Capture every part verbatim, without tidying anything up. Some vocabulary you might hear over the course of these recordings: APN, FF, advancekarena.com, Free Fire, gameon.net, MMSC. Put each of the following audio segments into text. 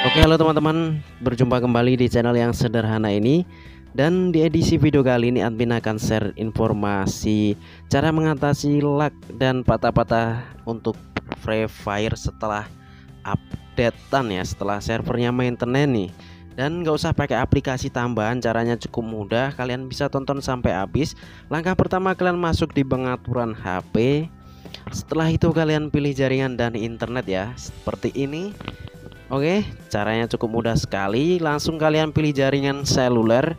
Oke, halo teman-teman, berjumpa kembali di channel yang sederhana ini. Dan di edisi video kali ini admin akan share informasi cara mengatasi lag dan patah-patah untuk Free Fire setelah updatean ya, setelah servernya maintenance nih. Dan nggak usah pakai aplikasi tambahan, caranya cukup mudah, kalian bisa tonton sampai habis. Langkah pertama, kalian masuk di pengaturan H P. Setelah itu kalian pilih jaringan dan internet ya, seperti ini. Oke, caranya cukup mudah sekali. Langsung kalian pilih jaringan seluler,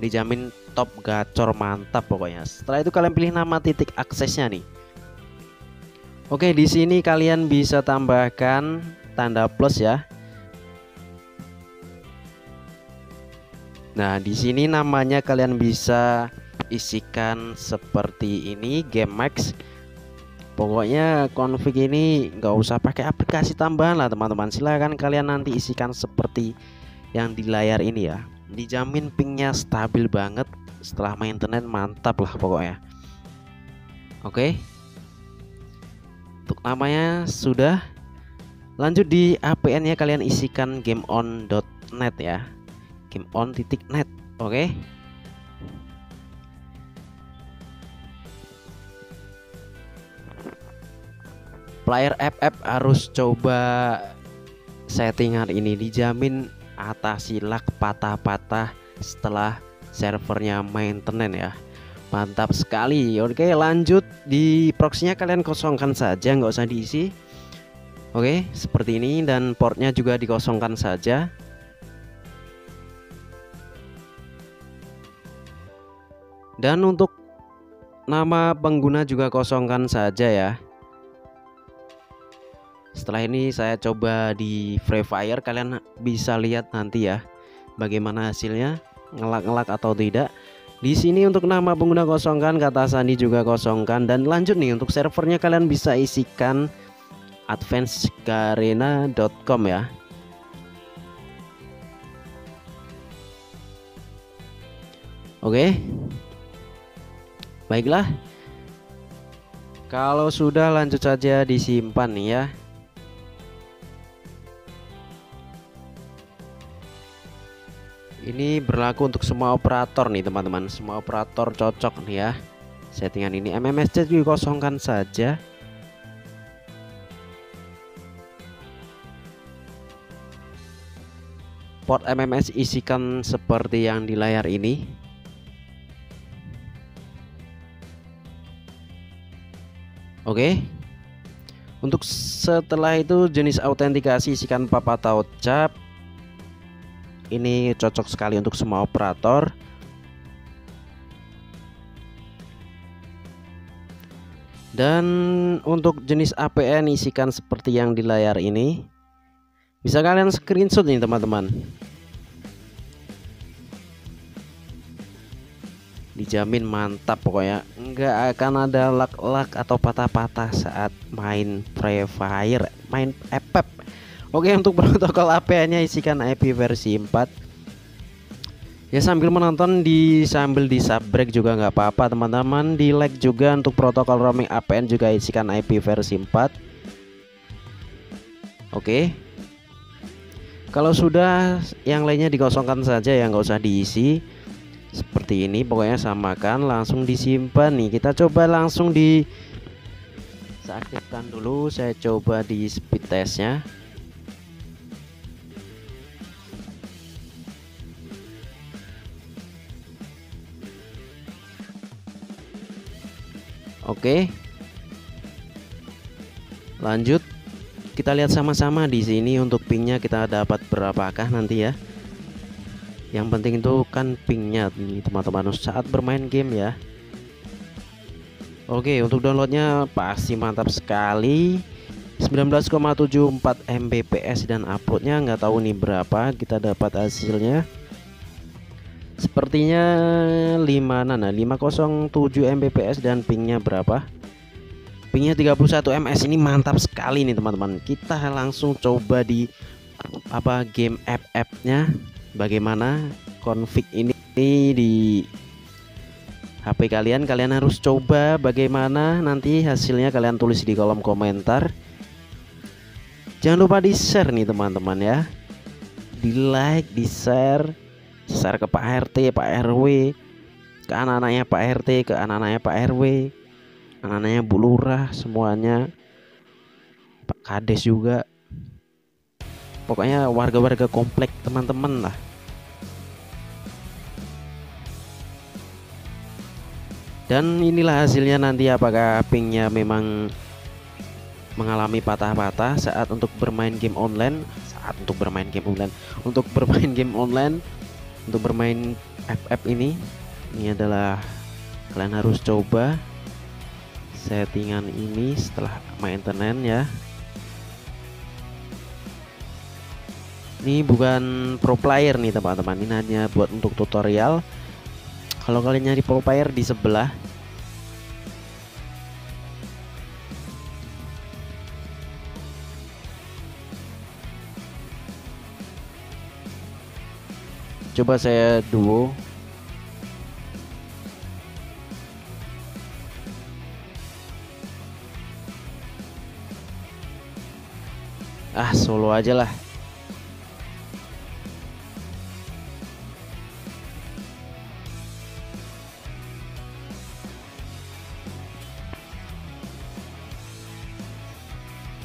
dijamin top gacor mantap pokoknya. Setelah itu kalian pilih nama titik aksesnya nih. Oke, di sini kalian bisa tambahkan tanda plus ya. Nah, di sini namanya kalian bisa isikan seperti ini, Game Max. Pokoknya config ini nggak usah pakai aplikasi tambahan lah teman-teman. Silahkan kalian nanti isikan seperti yang di layar ini ya. Dijamin pingnya stabil banget. Setelah maintenance mantap lah pokoknya. Oke, untuk namanya sudah. Lanjut di A P N nya kalian isikan gameon titik net ya, gameon titik net. Oke, player F F harus coba settingan ini, dijamin atasi lag patah-patah setelah servernya maintenance ya, mantap sekali. Oke, lanjut di proxy-nya kalian kosongkan saja, nggak usah diisi. Oke, seperti ini, dan portnya juga dikosongkan saja. Dan untuk nama pengguna juga kosongkan saja ya. Setelah ini saya coba di Free Fire, kalian bisa lihat nanti ya bagaimana hasilnya, ngelag-ngelag atau tidak. Di sini untuk nama pengguna kosongkan, kata sandi juga kosongkan. Dan lanjut nih, untuk servernya kalian bisa isikan advance karena dot com ya. Oke, baiklah, kalau sudah lanjut saja disimpan nih ya. Ini berlaku untuk semua operator nih teman-teman, semua operator cocok nih ya settingan ini. M M S C dikosongkan saja. Port M M S isikan seperti yang di layar ini. Oke, untuk setelah itu jenis autentikasi isikan papa atau cap. Ini cocok sekali untuk semua operator. Dan untuk jenis A P N isikan seperti yang di layar ini. Bisa kalian screenshot nih teman-teman. Dijamin mantap pokoknya, nggak akan ada lag-lag atau patah-patah saat main Free Fire, main F F. Oke, untuk protokol A P N-nya isikan I P versi empat. Ya, sambil menonton di sambil di subbreak juga nggak apa-apa teman-teman. Di like juga untuk protokol roaming A P N juga isikan I P versi empat. Oke, kalau sudah yang lainnya dikosongkan saja ya, nggak usah diisi. Seperti ini pokoknya, samakan, langsung disimpan nih. Kita coba langsung di saya aktifkan dulu, saya coba di speed testnya. Oke, lanjut kita lihat sama-sama di sini untuk pingnya kita dapat berapakah nanti ya. Yang penting itu kan pingnya nih teman-teman saat bermain game ya. Oke, untuk downloadnya pasti mantap sekali, sembilan belas koma tujuh empat M B P S, dan uploadnya nggak tahu nih berapa kita dapat hasilnya. Sepertinya lima nana lima nol tujuh M B P S, dan pingnya berapa? Pingnya tiga puluh satu M S. Ini mantap sekali nih teman-teman. Kita langsung coba di apa game F F-nya, bagaimana config ini di H P kalian. Kalian harus coba bagaimana, nanti hasilnya kalian tulis di kolom komentar. Jangan lupa di share nih teman-teman ya. di like, di share, share ke Pak R T, Pak R W, ke anak-anaknya Pak R T, ke anak-anaknya Pak R W, anak-anaknya Bu Lurah, semuanya, Pak Kades juga, pokoknya warga-warga komplek teman-teman lah. Dan inilah hasilnya nanti, apakah pingnya memang mengalami patah-patah saat untuk bermain game online, saat untuk bermain game online, untuk bermain game online, untuk bermain F F ini, ini adalah kalian harus coba settingan ini setelah maintenance ya. Ini bukan pro player nih teman-teman, ini hanya buat untuk tutorial. Kalau kalian nyari pro player di sebelah. Coba saya duo. Ah, solo aja lah.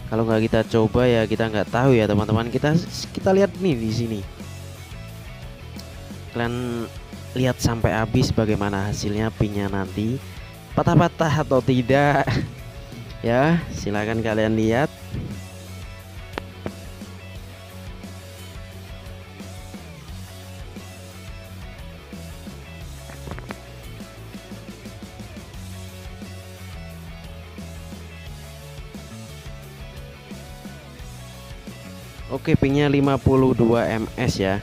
Kalau nggak kita coba ya kita nggak tahu ya teman-teman. Kita kita lihat nih di sini. Kalian lihat sampai habis bagaimana hasilnya, pinya nanti patah-patah atau tidak ya, silahkan kalian lihat. Oke, pingnya lima puluh dua M S ya.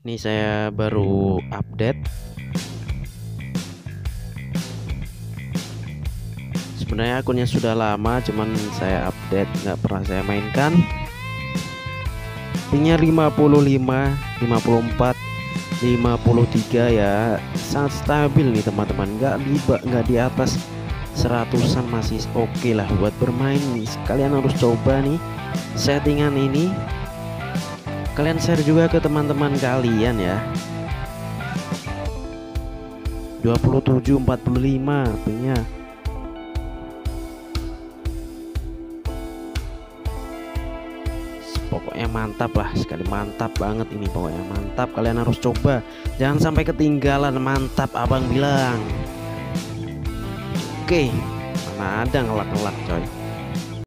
Ini saya baru update. Sebenarnya akunnya sudah lama, cuman saya update nggak pernah saya mainkan. Pingnya lima puluh lima, lima puluh empat, lima puluh tiga ya, sangat stabil nih teman-teman. Nggak di nggak di atas seratusan, masih oke okay lah buat bermain nih. Kalian harus coba nih settingan ini. Kalian share juga ke teman-teman kalian ya. Dua puluh tujuh, empat puluh lima punya. Pokoknya mantap lah, sekali mantap banget ini, pokoknya mantap. Kalian harus coba, jangan sampai ketinggalan. Mantap abang bilang. Oke, mana ada ngelak-ngelak coy.